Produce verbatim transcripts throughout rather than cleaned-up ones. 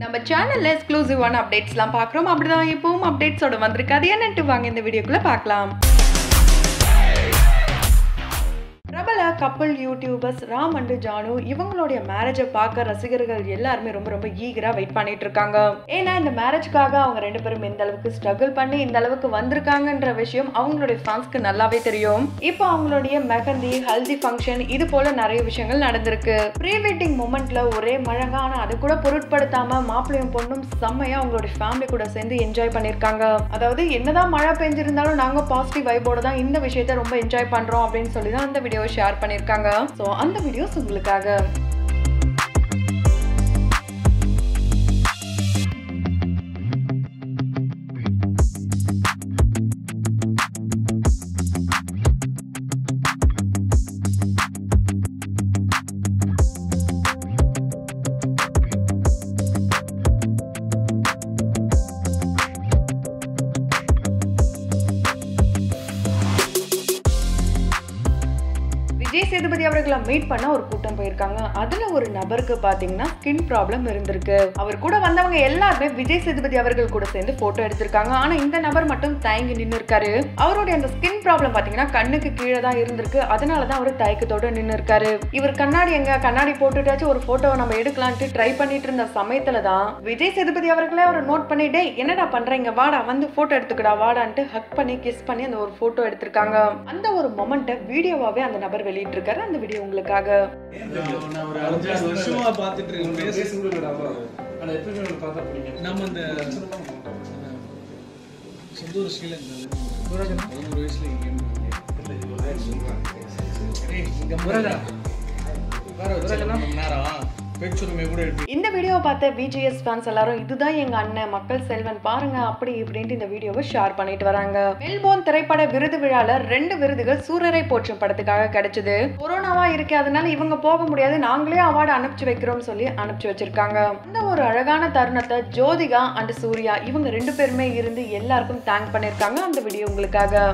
நம்ம சேனல்ல எக்ஸ்க்ளூசிவான அப்டேட்ஸ்லாம் பார்க்குறோம். அப்படிதான் இப்பவும் அப்டேட்ஸோட வந்திருக்காது. என்னன்ட்டு வாங்க இந்த வீடியோக்குள்ள பார்க்கலாம். பிரபல கப்பல் யூடியூபர்ஸ் ராம் அண்ட் ஜானு இவங்களுடைய மேரேஜை பார்க்க ரசிகர்கள் எல்லாருமே ரொம்ப ரொம்ப ஈகராக வெயிட் பண்ணிட்டு இருக்காங்க. ஏன்னா இந்த மேரேஜ்க்காக அவங்க ரெண்டு பேரும் இந்த அளவுக்கு ஸ்ட்ரகிள் பண்ணி இந்த அளவுக்கு வந்திருக்காங்கன்ற விஷயம் அவங்களுடைய ஃபேன்ஸ்க்கு நல்லாவே தெரியும். இப்போ அவங்களுடைய மெஹந்தி, ஹல்தி ஃபங்க்ஷன் இது போல நிறைய விஷயங்கள் நடந்திருக்கு. ப்ரீ வெட்டிங் மூமெண்ட்ல ஒரே மழங்கா, ஆனால் அது கூட பொருட்படுத்தாம மாப்பிள்ளையும் பொண்ணும் செம்மையா அவங்களுடைய ஃபேமிலி கூட சேர்ந்து என்ஜாய் பண்ணியிருக்காங்க. அதாவது என்னதான் மழை பெஞ்சிருந்தாலும் நாங்க பாசிட்டிவ் வைபோட தான் இந்த விஷயத்த ரொம்ப என்ஜாய் பண்றோம் அப்படின்னு சொல்லி தான் அந்த வீடியோ ஷேர் பண்ணிருக்காங்க. சோ அந்த வீடியோஸ் உங்களுக்காக. விஜயசேதுபதி அவர்களை மீட் பண்ண ஒரு கூட்டம் போயிருக்காங்க. அதுல ஒரு நபருக்கு பாத்தீங்கன்னா ஸ்கின் ப்ராப்ளம் இருந்திருக்கு. அவர் கூட வந்தவங்க எல்லாருமே விஜயசேதுபதி அவர்கள் கூட சேர்ந்து போட்டோ எடுத்திருக்காங்க. ஆனா இந்த நபர் மட்டும் தயங்கி நின்று இருக்காரு. அவருடைய அந்த ஸ்கின் ப்ராப்ளம் பாத்தீங்கன்னா கண்ணுக்கு கீழே தான் இருந்திருக்கு. அதனாலதான் அவரு தயக்கத்தோட நின்று இருக்காரு. இவர் கண்ணாடி எங்க கண்ணாடி போட்டுட்டாச்சும் ஒரு போட்டோவை நம்ம எடுக்கலான்ட்டு ட்ரை பண்ணிட்டு இருந்த சமயத்துலதான் விஜயசேதுபதி அவர்களே அவரை நோட் பண்ணிட்டே, என்னடா பண்றீங்க, வாடா வந்து போட்டோ எடுத்துக்கடா வாடான்ட்டு ஹக் பண்ணி கிஸ் பண்ணி அந்த ஒரு போட்டோ எடுத்திருக்காங்க. அந்த ஒரு மொமெண்ட்டை வீடியோவாவே அந்த நபர் வெளியிட்டு இருக்காரு. அந்த வீடியோ உங்களுக்காக. இந்த வீடியோவை பார்த்த விஜிஎஸ் ஃபேன்ஸ் எல்லாரும் இதுதான் எங்க அண்ணன் மக்கள் செல்வன் பாருங்க அப்படி இப்படின்ட்டு இந்த வீடியோவை ஷேர் பண்ணிட்டு வராங்க. மெல்போர்ன் திரைப்பட விருது விழால ரெண்டு விருதுகள் சூரரை போற்றும் படத்துக்காக கிடைச்சது. கொரோனாவா இருக்கு, அதனால இவங்க போக முடியாது, நாங்களே அவார்டு அனுப்பிச்சு வைக்கிறோம் சொல்லி அனுப்பிச்சு வச்சிருக்காங்க. அந்த ஒரு அழகான தருணத்தை ஜோதிகா அண்ட் சூர்யா இவங்க ரெண்டு பேருமே இருந்து எல்லாருக்கும் தேங்க் பண்ணிருக்காங்க. அந்த வீடியோ உங்களுக்காக.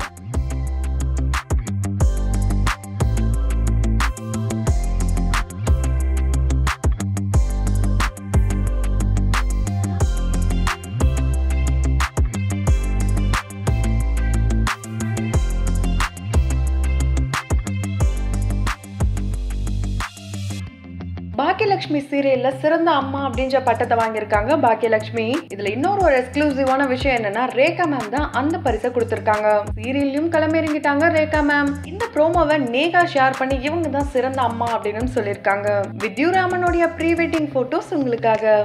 பாக்கியலட்சுமி சீரியல்ல சிறந்த அம்மா அப்படின்ற பட்டத்தை வாங்கியிருக்காங்க பாக்கியலட்சுமி. இதுல இன்னொரு ஒரு எக்ஸ்க்ளூசிவான விஷயம் என்னன்னா ரேகா மேம் தான் அந்த பரிசை கொடுத்திருக்காங்க. சீரியல்லையும் கிளம்பிறங்கிட்டாங்க ரேகா மேம். இந்த ப்ரோமோவை நேகா ஷேர் பண்ணி இவங்க தான் சிறந்த அம்மா அப்படின்னு சொல்லியிருக்காங்க. வித்யுராமனுடைய ப்ரீ வெட்டிங் போட்டோஸ் உங்களுக்காக.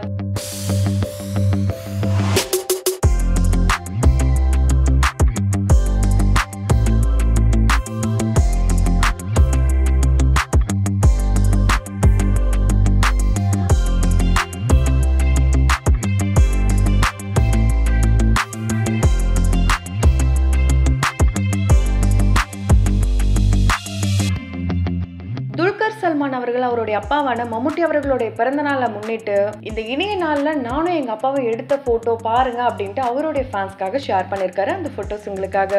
சல்மான் அவர்கள் அவருடைய அப்பாவான மம்முட்டி அவர்களுடைய பிறந்த நாளை முன்னிட்டு இந்த இணைய நாள்ல நானும் எங்க அப்பாவை எடுத்த போட்டோ பாருங்க அப்படின்ட்டு அவருடைய ஃபேன்ஸ்க்காக ஷேர் பண்ணிருக்காரு. அந்த போட்டோஸ் உங்களுக்காக.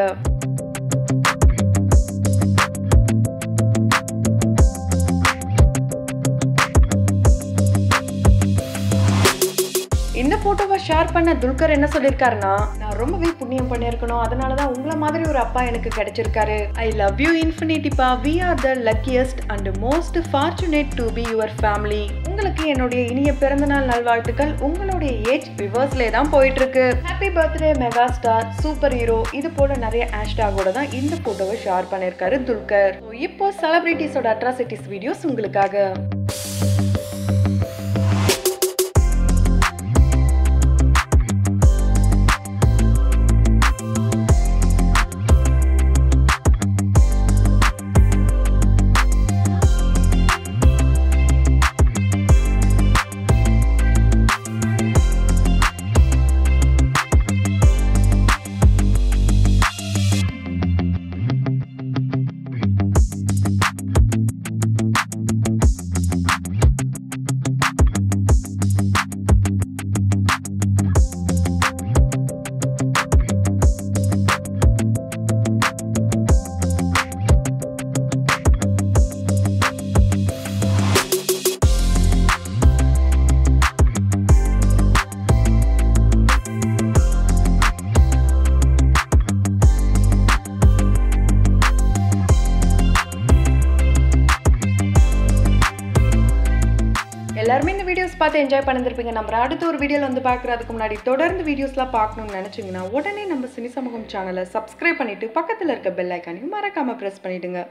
இந்த போட்டோவை ஷேர் பண்ண துல்கர் என்ன சொல்லியிருக்காருன்னா, நான் ரொம்பவே புண்ணியம் பண்ணியிருக்கணும், அதனாலதான் உங்களை மாதிரி ஒரு அப்பா எனக்கு கிடைச்சிருக்காரு. ஐ லவ் யூ இன்ஃபினிட்டிப்பா, we are the luckiest and most fortunate to be your family. உங்களுக்கு என்னுடைய இனிய பிறந்தநாள் நல்வாழ்த்துக்கள். உங்களுடைய ஏஜ் ரிவர்ஸ்லே தான் போயிட்டு இருக்கு. Happy birthday mega star, super hero, இது போல நிறைய ஹேஷ்டாகோட தான் இந்த போட்டோவை ஷேர் பண்ணியிருக்காரு துல்கர். இப்போ செலிபிரிட்டிஸோட அட்ராசிட்டிஸ் வீடியோஸ் உங்களுக்காக. எல்லாருமே இந்த வீடியோஸ் பார்த்து என்ஜாய் பண்ணிருப்பீங்க. நம்ம அடுத்த ஒரு வீடியோல வந்து பார்க்குறதுக்கு முன்னாடி தொடர்ந்து வீடியோஸ்லாம் பார்க்கணும்னு நினைச்சீங்கன்னா உடனே நம்ம சினி சமூகம் சேனலை சப்ஸ்கிரைப் பண்ணிட்டு பக்கத்துல இருக்க பெல் ஐகானையும் மறக்காம பிரஸ் பண்ணிடுங்க.